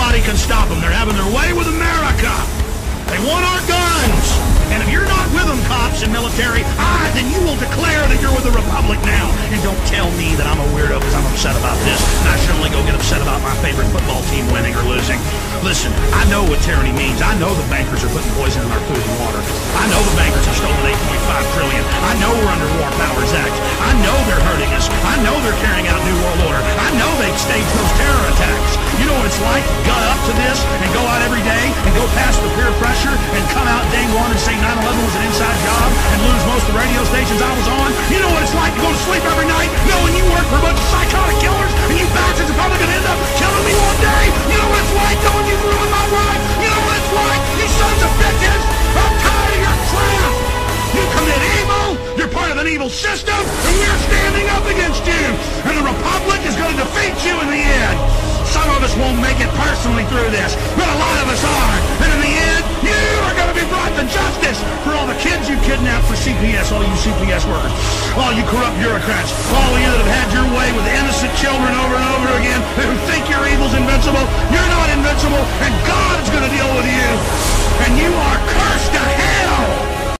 Nobody can stop them. They're having their way with America. They want our guns. And if you're not with them, cops and military, then you will declare that you're with the Republic now. And don't tell me that I'm a weirdo because I'm upset about this. And I should only go get upset about my favorite football team winning or losing. Listen, I know what tyranny means. I know the bankers are putting poison in our food and water. I know the bankers have stolen $8.5 trillion. I know we're under War Powers Act. I know they're hurting us. I know they're carrying out New World Order. I know they've staged those terror attacks. You know what it's like? Got up to this and go out every day and go past the peer pressure and come out day one and say 9/11 was an inside job and lose most of the radio stations I was on. You know what it's like to go to sleep every night knowing you work for a bunch of psychotic killers and you bastards are probably going to end up killing me one day. You know what it's like knowing you've ruined my life. You know what it's like, you sons of bitches. I'm tired of your crap. You commit evil. You're part of an evil system, and we're standing up against you. And the Republic is going to defeat you in the end. Some of us won't make it personally through this, but a lot of us are. And in the end, you are going to be brought to justice for all the kids you kidnapped for CPS, all you CPS workers, all you corrupt bureaucrats, all you that have had your way with innocent children over and over again who think your evil's invincible. You're not